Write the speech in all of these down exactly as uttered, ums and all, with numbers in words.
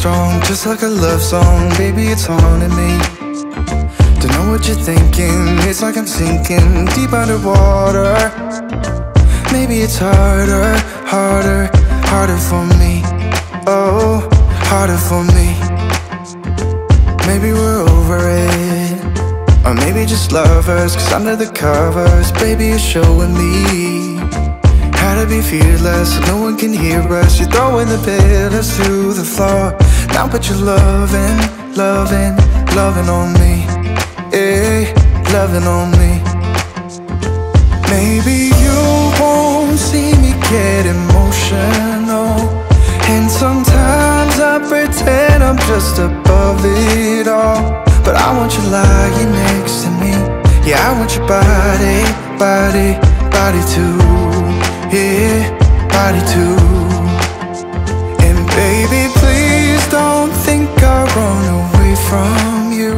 strong, just like a love song. Baby, it's haunting me. Don't know what you're thinking. It's like I'm sinking deep underwater. Maybe it's harder, harder, harder for me. Oh, harder for me. Maybe we're over it, or maybe just lovers, 'cause under the covers, baby, you're showing me how to be fearless, so no one can hear us. You're throwing the pillars through the floor now, but you're loving, loving, loving on me. Yeah, loving on me. Maybe you won't see me get emotional, and sometimes I pretend I'm just above it all. But I want you lying next to me. Yeah, I want your body, body, body too. Yeah, body too. And baby, please don't think I run away from you.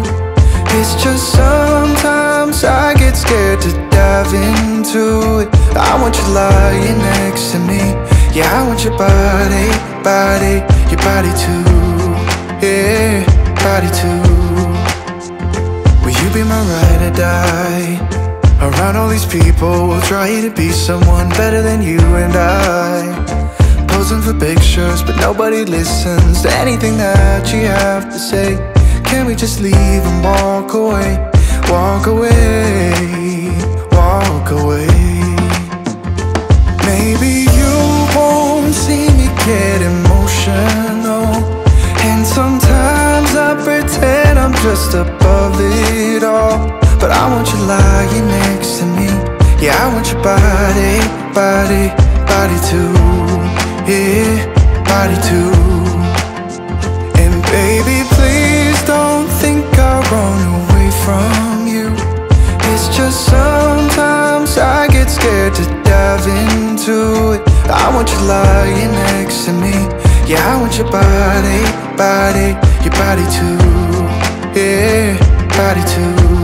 It's just sometimes I get scared to dive into it. I want you lying next to me. Yeah, I want your body, body, your body too. Yeah, body too. Will you be my ride or die? Around all these people, we'll try to be someone better than you and I. Posing for pictures, but nobody listens to anything that you have to say. Can we just leave and walk away? Walk away, walk away. Maybe you won't see me get emotional, and sometimes I pretend I'm just above it all. But I want you lying next to me. Yeah, I want your body, body, body too. Yeah, body too. And baby, please don't think I run away from you. It's just sometimes I get scared to dive into it. I want you lying next to me. Yeah, I want your body, body, your body too. Yeah, body too.